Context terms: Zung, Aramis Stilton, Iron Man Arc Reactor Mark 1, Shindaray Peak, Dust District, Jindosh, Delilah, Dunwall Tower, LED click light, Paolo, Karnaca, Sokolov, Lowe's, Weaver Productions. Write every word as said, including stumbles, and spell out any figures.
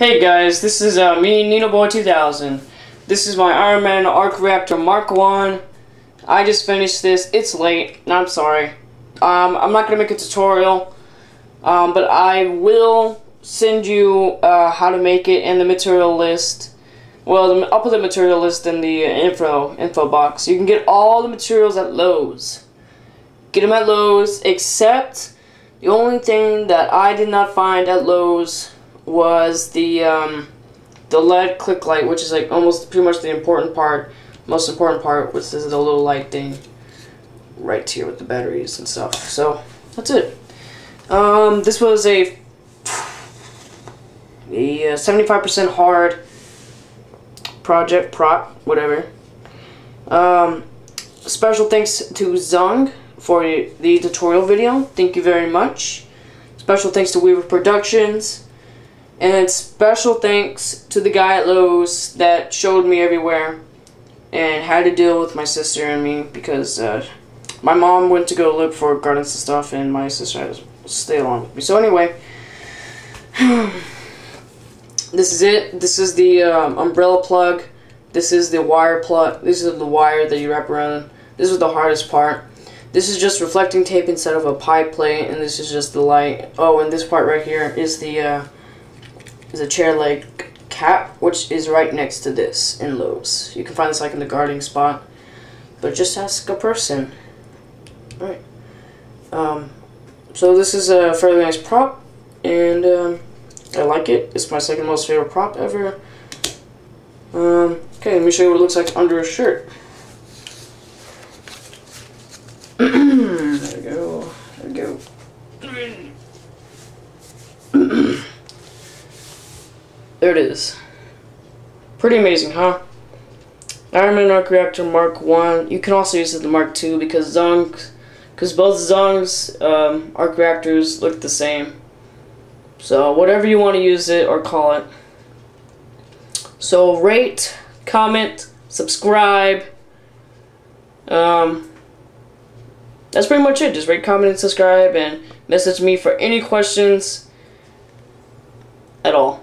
Hey guys, this is uh, me, Nino Boy two thousand. This is my Iron Man Arc Reactor Mark one. I just finished this. It's late, and I'm sorry. Um, I'm not going to make a tutorial, um, but I will send you uh, how to make it and the material list. Well, I'll put the material list in the info, info box. You can get all the materials at Lowe's. Get them at Lowe's, except the only thing that I did not find at Lowe's was the um, the L E D click light, which is like almost pretty much the important part, most important part, which is the little light thing right here with the batteries and stuff. So that's it. Um, this was a a seventy-five percent hard project prop, whatever. Um, special thanks to Zung for the tutorial video. Thank you very much. Special thanks to Weaver Productions. And special thanks to the guy at Lowe's that showed me everywhere and had to deal with my sister and me because uh, my mom went to go look for gardens and stuff, and my sister had to stay along with me. So anyway, this is it. This is the um, umbrella plug. This is the wire plug. This is the wire that you wrap around. This is the hardest part. This is just reflecting tape instead of a pie plate, and this is just the light. Oh, and this part right here is the... Uh, is a chair leg cap, which is right next to this in Lowe's. You can find this like in the gardening spot, but just ask a person. All right. Um, so this is a fairly nice prop, and um, I like it. It's my second most favorite prop ever. Um, okay, let me show you what it looks like under a shirt. There we go. There we go. There it is. Pretty amazing, huh? Iron Man Arc Reactor Mark one. You can also use it the Mark two because Zung, because both Zung's um, arc reactors look the same. So whatever you want to use it or call it. So rate, comment, subscribe. Um, that's pretty much it. Just rate, comment, and subscribe, and message me for any questions at all.